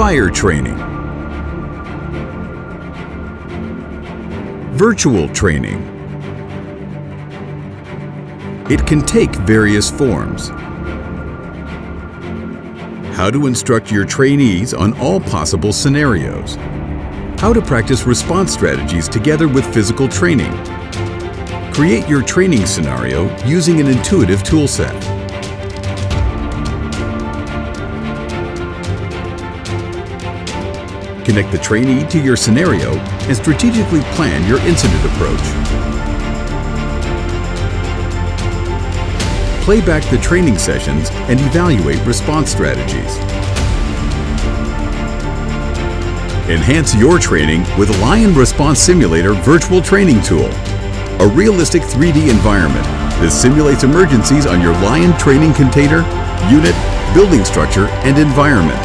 fire training, virtual training. It can take various forms. How to instruct your trainees on all possible scenarios. How to practice response strategies together with physical training. Create your training scenario using an intuitive toolset. Connect the trainee to your scenario and strategically plan your incident approach. Play back the training sessions and evaluate response strategies. Enhance your training with Lion Response Simulator Virtual Training Tool. A realistic 3D environment that simulates emergencies on your Lion training container, unit, building structure, and environment.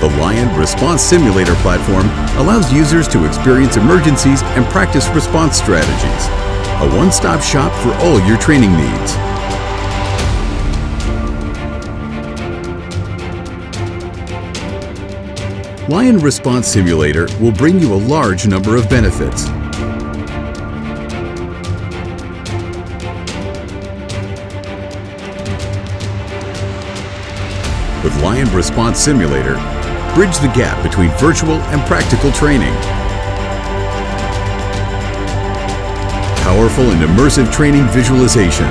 The Lion Response Simulator platform allows users to experience emergencies and practice response strategies. A one-stop shop for all your training needs. Lion Response Simulator will bring you a large number of benefits. With Lion Response Simulator, bridge the gap between virtual and practical training. Powerful and immersive training visualization.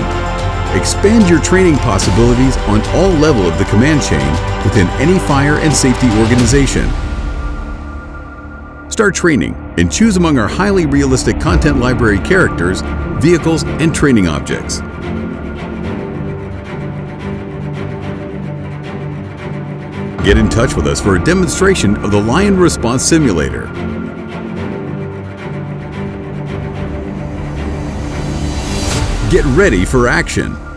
Expand your training possibilities on all levels of the command chain within any fire and safety organization. Start training and choose among our highly realistic content library characters, vehicles, and training objects. Get in touch with us for a demonstration of the Lion Response Simulator. Get ready for action.